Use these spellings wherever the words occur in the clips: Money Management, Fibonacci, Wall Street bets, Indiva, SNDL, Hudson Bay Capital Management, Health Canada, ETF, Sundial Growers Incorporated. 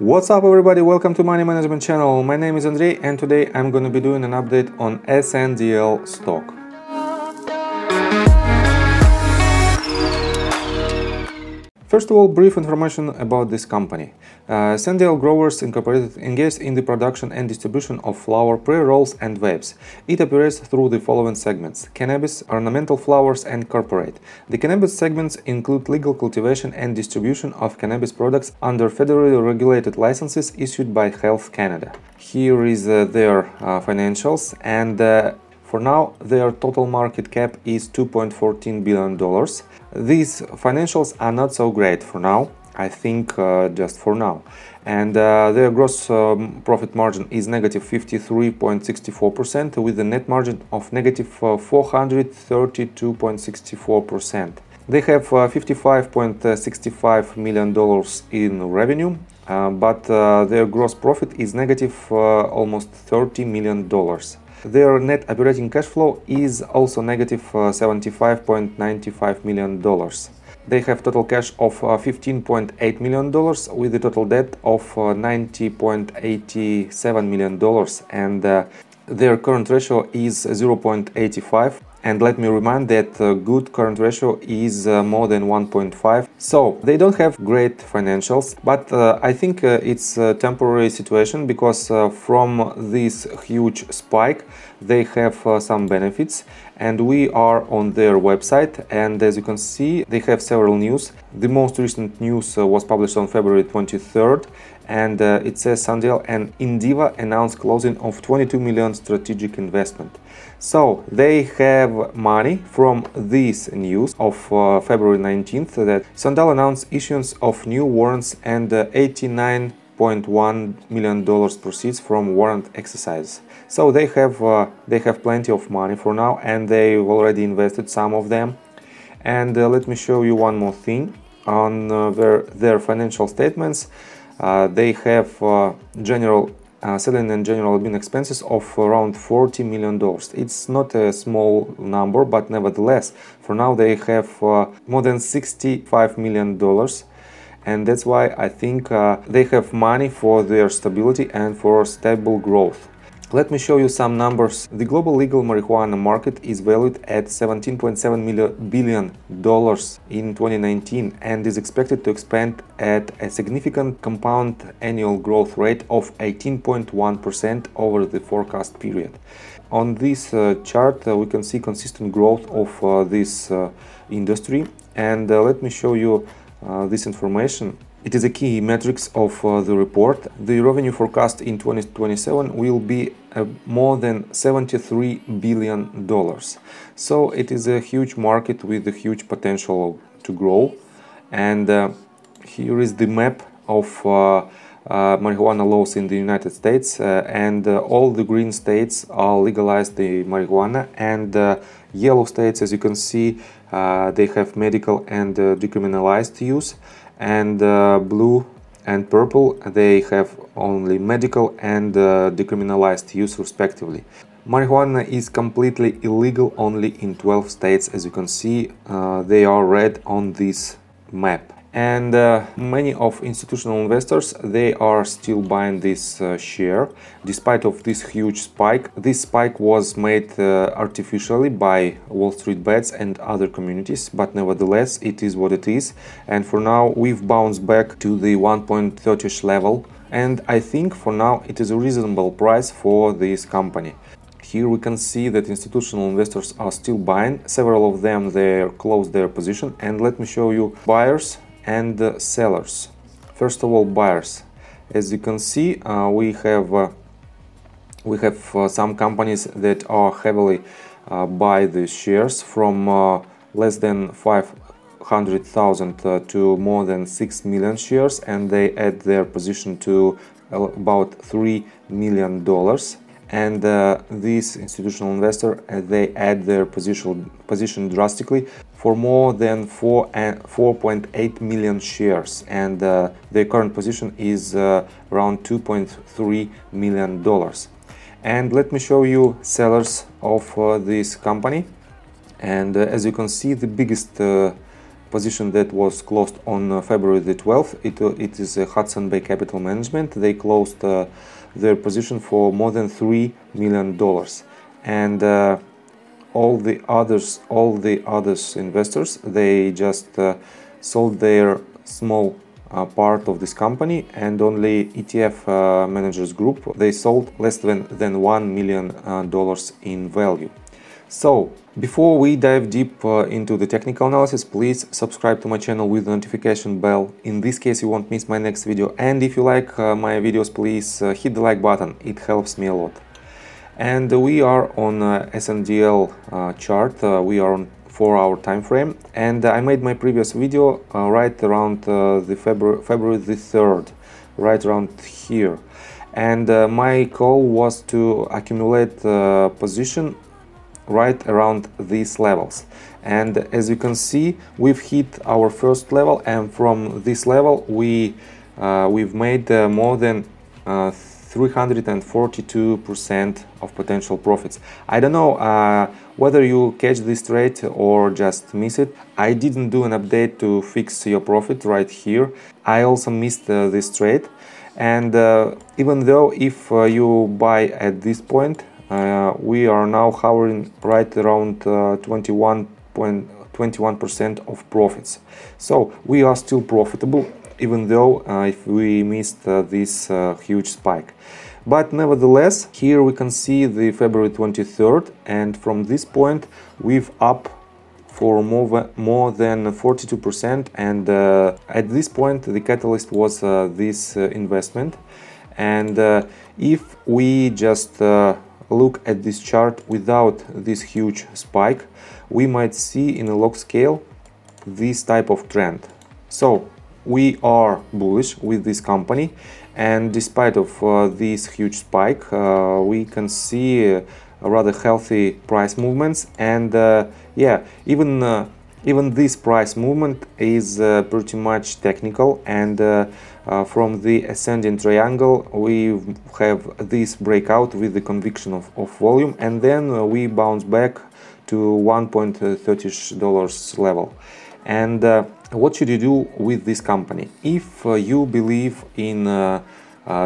What's up everybody, welcome to Money Management channel. My name is Andrei and today I'm going to be doing an update on SNDL stock. First of all, brief information about this company. Sundial Growers Incorporated engaged in the production and distribution of flower pre-rolls and vapes. It operates through the following segments: cannabis, ornamental flowers and corporate. The cannabis segments include legal cultivation and distribution of cannabis products under federally regulated licenses issued by Health Canada. Here is their financials, and for now, their total market cap is $2.14 billion. These financials are not so great for now, I think just for now. And their gross profit margin is negative 53.64% with a net margin of negative 432.64%. They have $55.65 million in revenue, but their gross profit is negative almost $30 million. Their net operating cash flow is also negative $75.95 million. They have total cash of $15.8 million with a total debt of $90.87 million, and their current ratio is 0.85. And let me remind that good current ratio is more than 1.5. So they don't have great financials, but I think it's a temporary situation, because from this huge spike they have some benefits, and we are on their website, and as you can see they have several news. The most recent news was published on February 23rd, and it says Sundial and Indiva announced closing of $22 million strategic investment. So they have money from this news of February 19th that Sundial announced issuance of new warrants and $89.1 million proceeds from warrant exercises. So they have plenty of money for now, and they've already invested some of them. And let me show you one more thing on their financial statements. They have general selling and general admin expenses of around $40 million. It's not a small number, but nevertheless, for now they have more than $65 million. And that's why I think they have money for their stability and for stable growth. Let me show you some numbers. The global legal marijuana market is valued at $17.7 billion in 2019 and is expected to expand at a significant compound annual growth rate of 18.1% over the forecast period. On this chart we can see consistent growth of this industry, and let me show you this information. It is a key metrics of the report. The revenue forecast in 2027 will be more than $73 billion. So it is a huge market with a huge potential to grow. And here is the map of marijuana laws in the United States, and all the green states are legalized the marijuana, and yellow states, as you can see, they have medical and decriminalized use, and blue and purple they have only medical and decriminalized use respectively. Marijuana is completely illegal only in 12 states, as you can see, they are red on this map. And many of institutional investors, they are still buying this share despite of this huge spike. This spike was made artificially by Wall Street bets and other communities, but nevertheless it is what it is, and for now we've bounced back to the 1.30ish level, and I think for now it is a reasonable price for this company. Here we can see that institutional investors are still buying. Several of them, they closed their position, and let me show you buyers and sellers. First of all, buyers. As you can see, we have some companies that are heavily buy the shares from less than 500,000 to more than 6 million shares, and they add their position to about $3 million. And this institutional investor, they add their position drastically for more than 4.8 million shares, and their current position is around $2.3 million. And let me show you sellers of this company, and as you can see, the biggest position that was closed on February the 12th. It is Hudson Bay Capital Management. They closed their position for more than $3 million, and all the others investors, they just sold their small part of this company, and only ETF managers group, they sold less than $1 million in value. So before we dive deep into the technical analysis, please subscribe to my channel with the notification bell. In this case, you won't miss my next video. And if you like my videos, please hit the like button. It helps me a lot. And we are on SNDL chart. We are on 4-hour time frame, and I made my previous video right around the February the 3rd, right around here, and my goal was to accumulate position right around these levels. And as you can see, we've hit our first level, and from this level we've made more than 342% of potential profits. I don't know whether you catch this trade or just miss it. I didn't do an update to fix your profit right here. I also missed this trade, and even though if you buy at this point, we are now hovering right around 21% of profits. So we are still profitable, even though if we missed this huge spike. But nevertheless, here we can see the February 23rd, and from this point we've up for more than 42%, and at this point the catalyst was this investment. And if we just look at this chart without this huge spike, we might see in a log scale this type of trend. So we are bullish with this company, and despite of this huge spike, we can see rather healthy price movements. And yeah, even this price movement is pretty much technical, and from the ascending triangle we have this breakout with the conviction of volume, and then we bounce back to $1.30 level. And what should you do with this company? If you believe in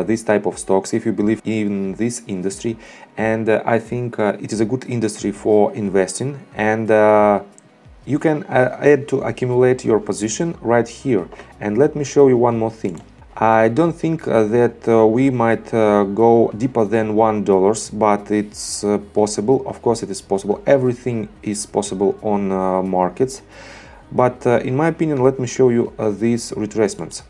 this type of stocks, if you believe in this industry, and I think it is a good industry for investing, and you can add to accumulate your position right here. And let me show you one more thing. I don't think that we might go deeper than $1, but it's possible. Of course it is possible. Everything is possible on markets. But in my opinion, let me show you these retracements.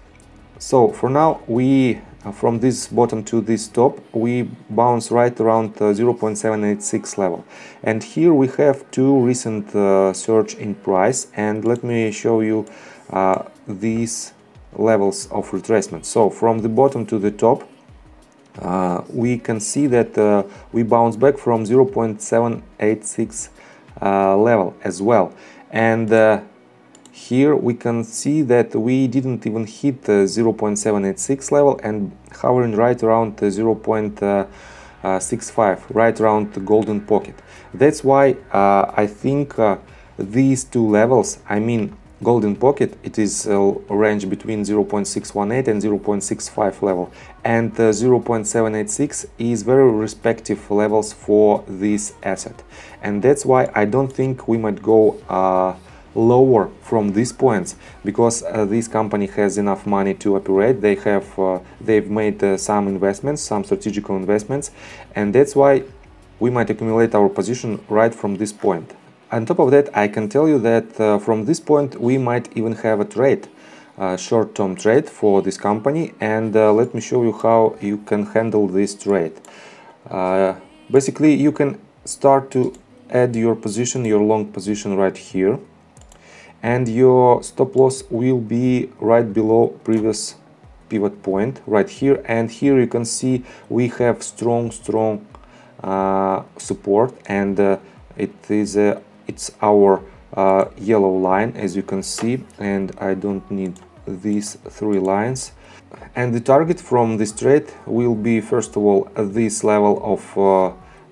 So for now, we from this bottom to this top, we bounce right around 0.786 level, and here we have two recent surge in price. And let me show you these levels of retracement. So from the bottom to the top, we can see that we bounce back from 0.786 level as well, and here we can see that we didn't even hit 0.786 level, and hovering right around 0.65, right around the golden pocket. That's why I think these two levels, I mean golden pocket, it is a range between 0.618 and 0.65 level, and 0.786 is very respective levels for this asset. And that's why I don't think we might go lower from these points, because this company has enough money to operate. They have they've made some investments, some strategical investments, and that's why we might accumulate our position right from this point. On top of that, I can tell you that from this point we might even have a trade, short-term trade for this company. And let me show you how you can handle this trade. Basically, you can start to add your position, your long position right here, and your stop loss will be right below previous pivot point right here. And here you can see we have strong support, and it is it's our yellow line, as you can see, and I don't need these three lines. And the target from this trade will be, first of all, this level of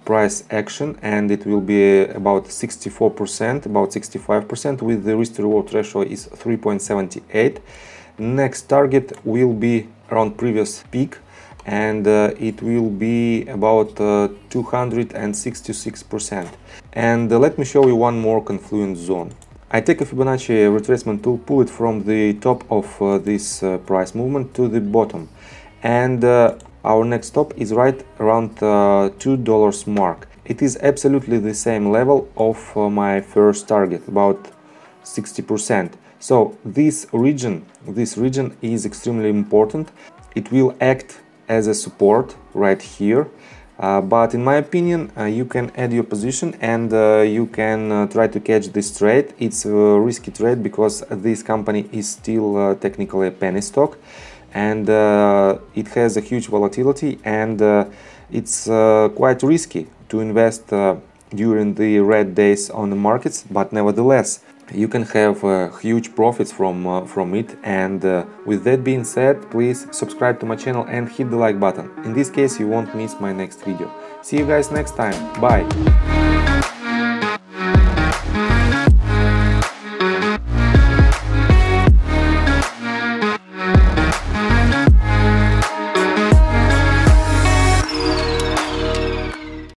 price action, and it will be about 64%, about 65%, with the risk to reward ratio is 3.78. Next target will be around previous peak, and it will be about 266%. And let me show you one more confluence zone. I take a Fibonacci retracement tool, pull it from the top of this price movement to the bottom, and our next stop is right around $2 mark. It is absolutely the same level of my first target, about 60%. So this region is extremely important. It will act as a support right here, but in my opinion you can add your position, and you can try to catch this trade. It's a risky trade because this company is still technically a penny stock, and it has a huge volatility, and it's quite risky to invest during the red days on the markets, but nevertheless you can have huge profits from it. And with that being said, please subscribe to my channel and hit the like button. In this case, you won't miss my next video. See you guys next time. Bye.